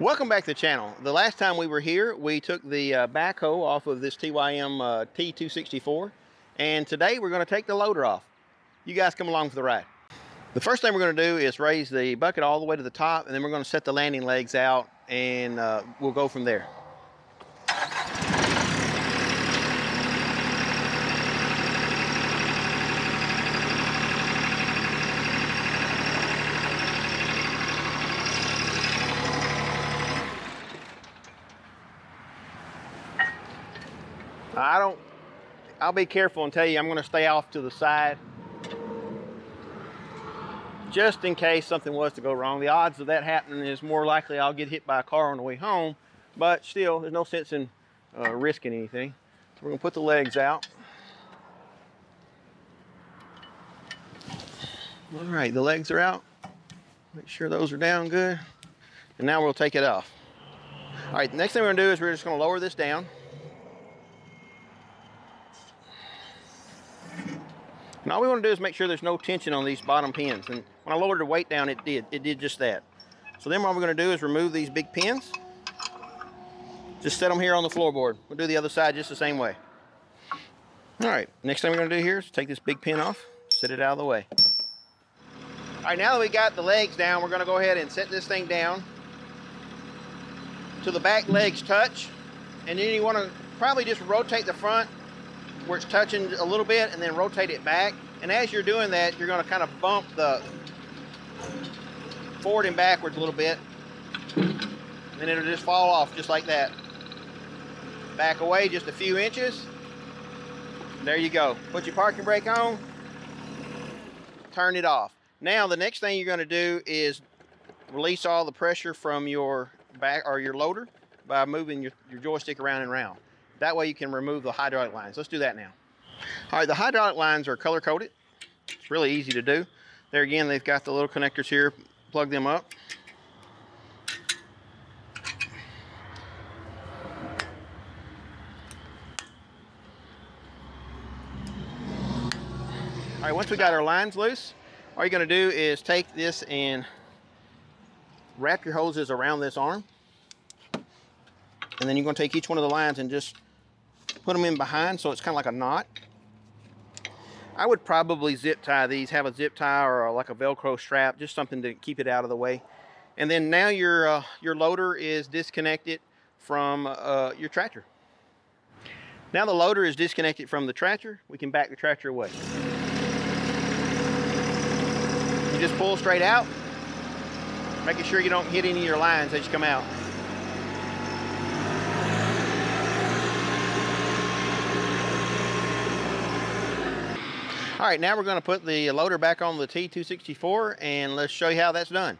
Welcome back to the channel. The last time we were here, we took the backhoe off of this TYM T264, and today we're going to take the loader off. You guys come along for the ride. The first thing we're going to do is raise the bucket all the way to the top, and then we're going to set the landing legs out, and we'll go from there. I'll be careful and tell you I'm going to stay off to the side just in case something was to go wrong. The odds of that happening is more likely I'll get hit by a car on the way home, but still there's no sense in risking anything. So we're going to put the legs out. All right, the legs are out. Make sure those are down good. And now we'll take it off. All right, the next thing we're going to do is we're just going to lower this down. And all we want to do is make sure there's no tension on these bottom pins. And when I lowered the weight down, it did just that. So then what we're going to do is remove these big pins. Just set them here on the floorboard. We'll do the other side just the same way. All right, next thing we're going to do here is take this big pin off, set it out of the way. All right, now that we got the legs down, we're going to go ahead and set this thing down till the back legs touch. And then you want to probably just rotate the front where it's touching a little bit and then rotate it back. And as you're doing that, you're going to kind of bump the forward and backwards a little bit. And then it'll just fall off just like that. Back away just a few inches. There you go. Put your parking brake on. Turn it off. Now the next thing you're going to do is release all the pressure from your back or your loader by moving your joystick around and around. That way you can remove the hydraulic lines. Let's do that now. All right, the hydraulic lines are color coded. It's really easy to do. There again, they've got the little connectors here. Plug them up. All right, once we got our lines loose, all you're gonna do is take this and wrap your hoses around this arm. And then you're gonna take each one of the lines and just put them in behind, so it's kind of like a knot. I would probably zip tie these, have a zip tie or like a Velcro strap, just something to keep it out of the way. And then now your loader is disconnected from your tractor. Now the loader is disconnected from the tractor. We can back the tractor away. You just pull straight out, making sure you don't hit any of your lines as you come out. All right, now we're going to put the loader back on the T264, and let's show you how that's done.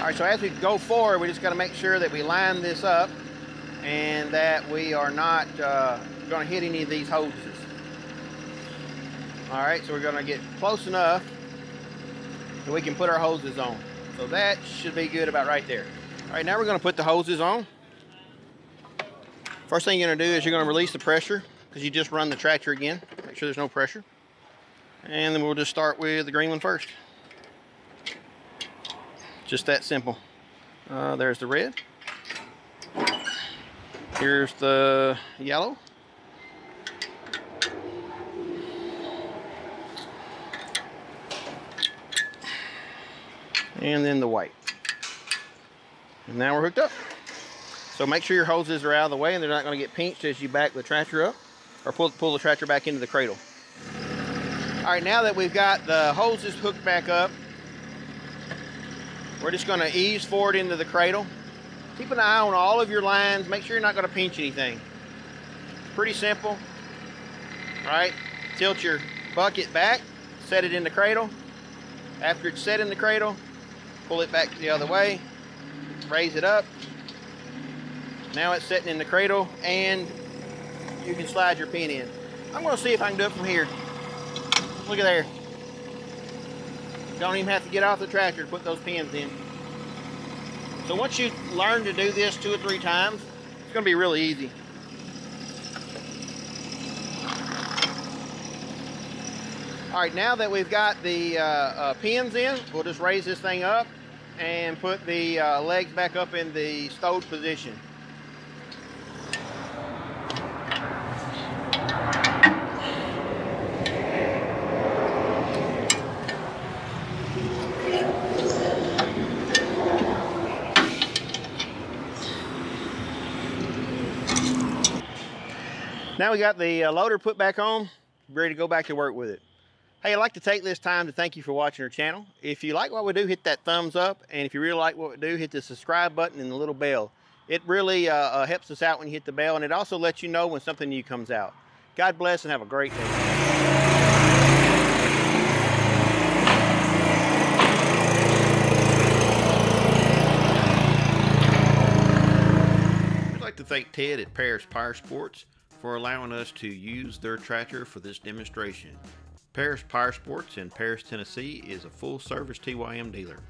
All right, so as we go forward, we just got to make sure that we line this up and that we are not going to hit any of these hoses. All right, so we're going to get close enough that we can put our hoses on. So that should be good about right there. All right, now we're going to put the hoses on. First thing you're going to do is you're going to release the pressure, because you just run the tractor again, make sure there's no pressure. And then we'll just start with the green one first. Just that simple. There's the red. Here's the yellow. And then the white. And now we're hooked up. So make sure your hoses are out of the way and they're not going to get pinched as you back the tractor up, or pull the tractor back into the cradle. All right, now that we've got the hoses hooked back up, we're just gonna ease forward into the cradle. Keep an eye on all of your lines. Make sure you're not gonna pinch anything. Pretty simple, all right? Tilt your bucket back, set it in the cradle. After it's set in the cradle, pull it back the other way, raise it up. Now it's sitting in the cradle, and you can slide your pin in. I'm gonna see if I can do it from here. Look at there. Don't even have to get off the tractor to put those pins in. So once you learn to do this 2 or 3 times, it's gonna be really easy. All right, now that we've got the pins in, we'll just raise this thing up and put the legs back up in the stowed position. Now we got the loader put back on, ready to go back to work with it. Hey, I'd like to take this time to thank you for watching our channel. If you like what we do, hit that thumbs up. And if you really like what we do, hit the subscribe button and the little bell. It really helps us out when you hit the bell, and it also lets you know when something new comes out. God bless and have a great day. I'd like to thank Ted at Paris Power Sports for allowing us to use their tractor for this demonstration. Paris Power Sports in Paris, Tennessee is a full-service TYM dealer.